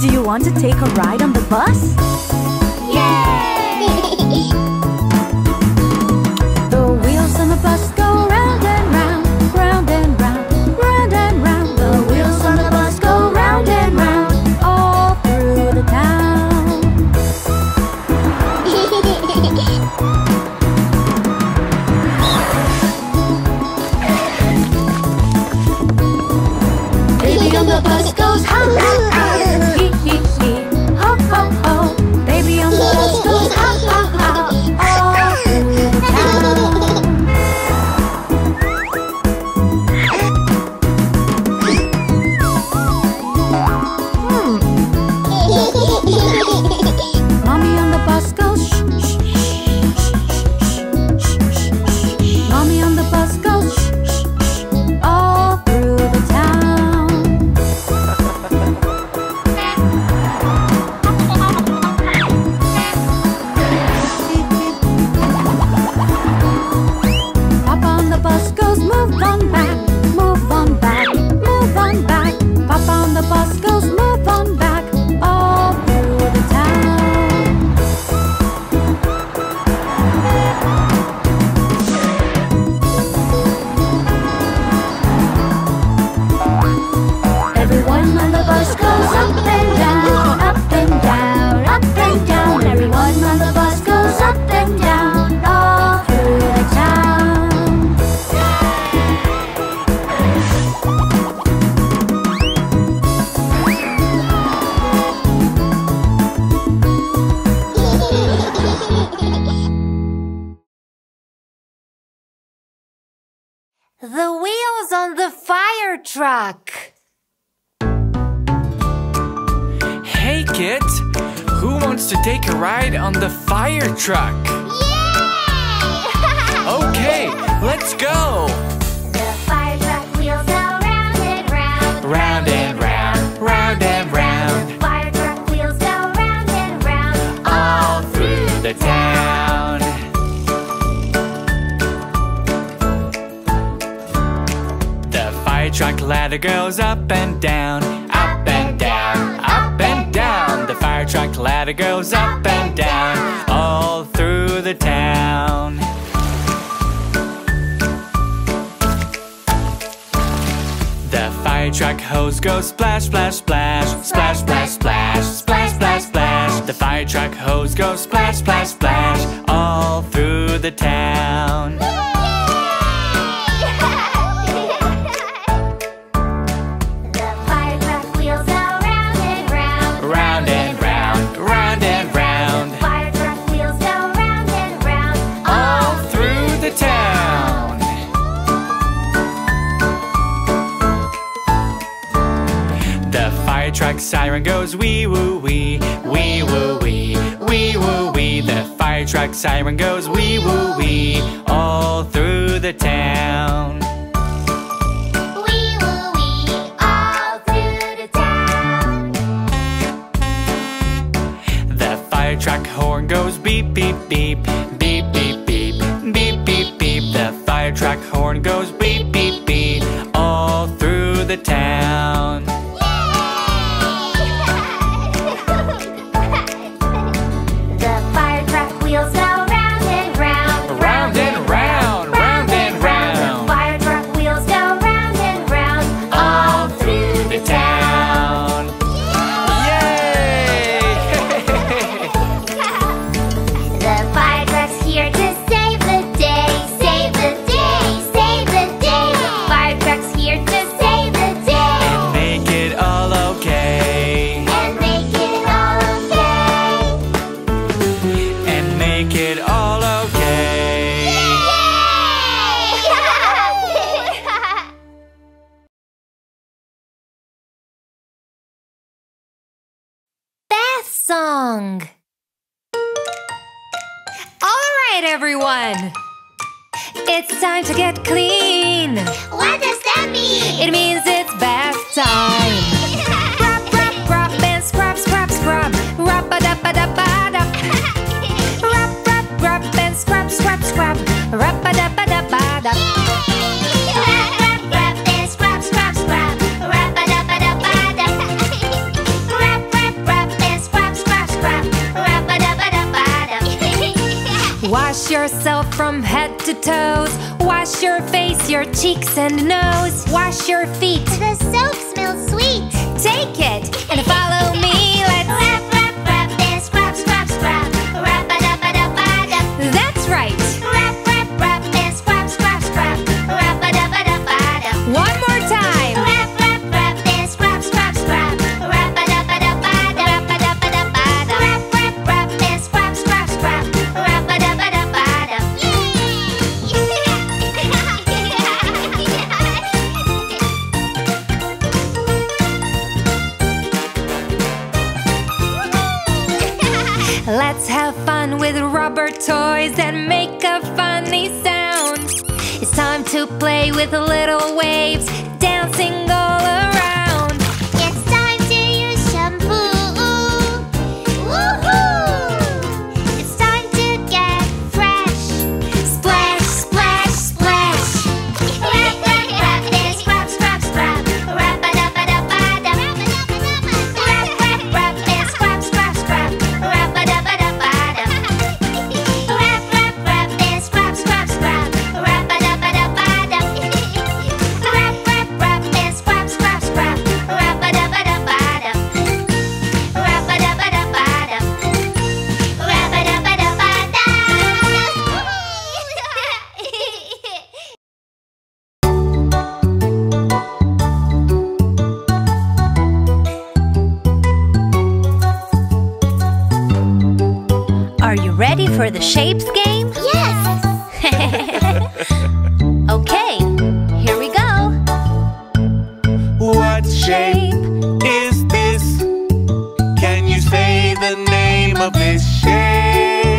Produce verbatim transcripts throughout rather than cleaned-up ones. Do you want to take a ride on the bus? Yay! The wheels on the bus go round and round, round and round, round and round. The wheels on the bus go round and round, all through the town. Baby on the bus goes hum, hum, hum. Hee, hee, hee, ho, ho, ho. Baby on the bus goes hum, hum, hum. All through the town. Hmm. Mommy on the bus goes shh, shh, shh, shh, shh, shh, shh. Mommy on the bus goes shh. The wheels on the fire truck. Hey kids, who wants to take a ride on the fire truck? Yay! Okay, let's go! The fire truck wheels go round and round. Round and round, round and round. The fire truck wheels go round and round. All through the town. The fire truck ladder goes up and down, up and down, up and down. The fire truck ladder goes up and down, all through the town. The fire truck hose goes splash, splash, splash, splash, splash, splash, splash, splash, splash. The fire truck hose goes splash, splash, splash, all through the town. The fire truck siren goes wee woo wee, wee woo wee, wee woo wee. The fire truck siren goes wee woo wee, all through the town. Wee woo wee, all through the town. The fire truck horn goes beep beep beep, beep beep beep, beep beep beep. The fire truck horn goes beep beep beep, all through the town. Song. All right, everyone. It's time to get clean. What does that mean? It means it's bath time. Rub, rub, rub, and scrub, scrub, scrub. Rub a dub a dub a dub. Rub, rub, rub, and scrub, scrub, scrub. Rub a dub a dub a dub. Rub, rub, rub, and scrub, scrub, scrub. Rub a dub a dub a dub. Rub, rub. yourself from head to toes. Wash your face, your cheeks and nose. Wash your feet. The soap smells sweet. Take it and follow me. Let's wrap, wrap, wrap this. Scrub, scrub, scrub. Wrap a da ba da ba da. That's right. Wrap, wrap, wrap this. Scrub, scrub, scrub. Wrap a da ba da ba da. One more time. Wrap, wrap, wrap this. Scrub, scrub, scrub. Wrap a da ba da ba da. Wrap a da ba da ba da. Wrap, wrap, wrap this. Scrub, scrub, scrub. Wrap a da ba da ba da. Let's have fun with rubber toys and make a funny sound. It's time to play with little waves, dancing all around. It's time to use shampoo. Woohoo! It's time to get fresh. Splash, splash, splash. Wrap, wrap, wrap this. Scrub, scrub, scrub. Wrap a da ba da ba da. Wrap, wrap, wrap this. Scrub, scrub, scrub. Wrap a da ba da ba da. Wrap, wrap, wrap this. Scrub, scrub, scrub. Wrap a da ba da ba da. Wrap, wrap, wrap this. Scrub, scrub, scrub. Wrap a da ba da ba da. Wrap a da ba da ba da. Wrap a da ba da ba da. Are you ready for the shapes game? Yes! Okay, here we go. What shape is this? Can you say the name of this shape?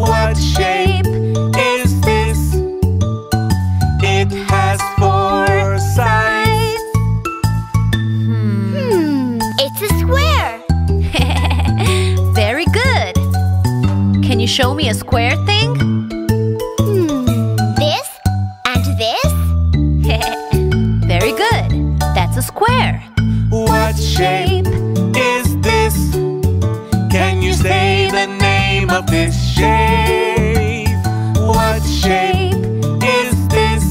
What shape is this? It has four sides. Hmm, it's a square. Very good. Can you show me a square thing? This and this. Very good. That's a square. What shape is this? Can you say the name of this shape? What shape is this?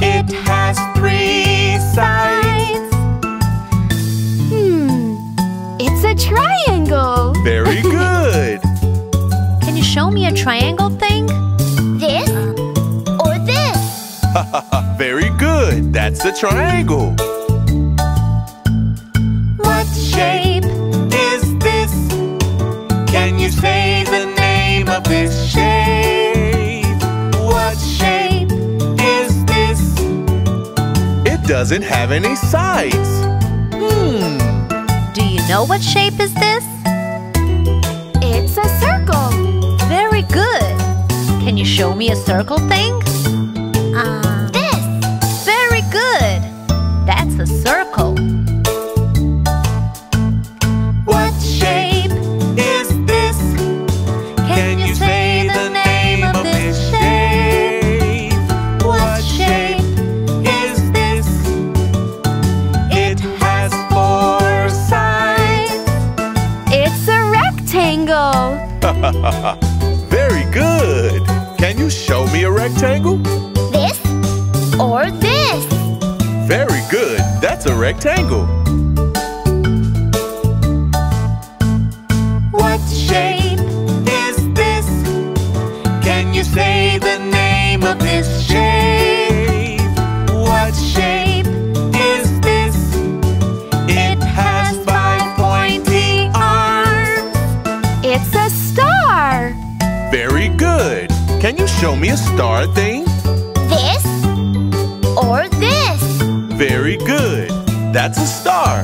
It has three sides. Hmm, it's a triangle. Very good. Can you show me a triangle thing? This or this. Very good. That's a triangle. What shape is this? Can you say the name of this shape? What shape is this? It doesn't have any sides. Hmm. Do you know what shape is this? It's a circle. Very good. Can you show me a circle thing? Uh, This. Very good. That's a circle. What shape is this? Can you say the name of this shape? What shape is this? It has four sides. It's a rectangle. Very good. Can you show me a rectangle? This or this. Very good. That's a rectangle. What shape is this? Can you say the name of this shape? What shape is this? It has five pointy arms. It's a star. Very good. Can you show me a star thing? This or this. Very good. That's a star.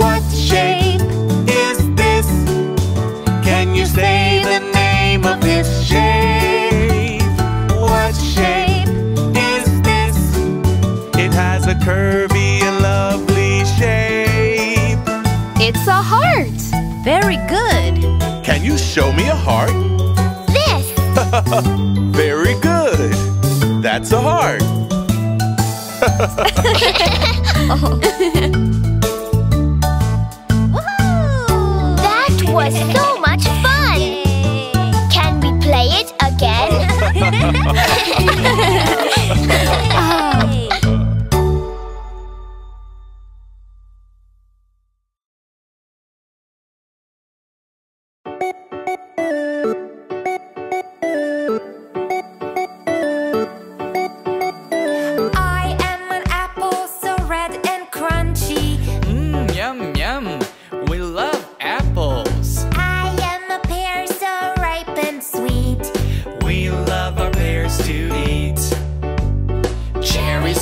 What shape is this? Can you say the name of this shape? What shape is this? It has a curvy and lovely shape. It's a heart. Very good. Can you show me a heart? This. Very good. That's a heart. Woohoo!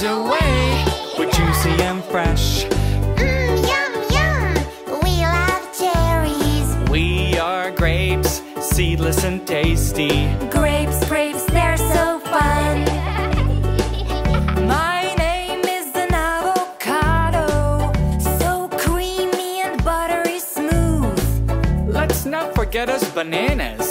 days away. We're juicy and fresh. Mmm, yum, yum. We love cherries. We are grapes, seedless and tasty. Grapes, grapes, they're so fun. My name is an avocado, so creamy and buttery smooth. Let's not forget us bananas.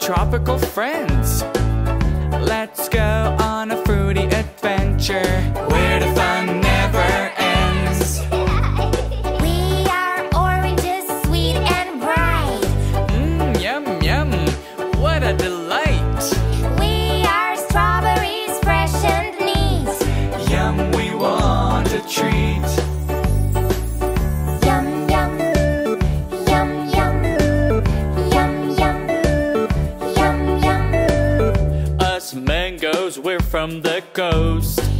Tropical friends. Let's go on a fruity adventure where the fun never ends. We are oranges, sweet and bright. Mmm, yum, yum. What a delight. We are strawberries, fresh and neat. Yum, we want a treat. From the coast.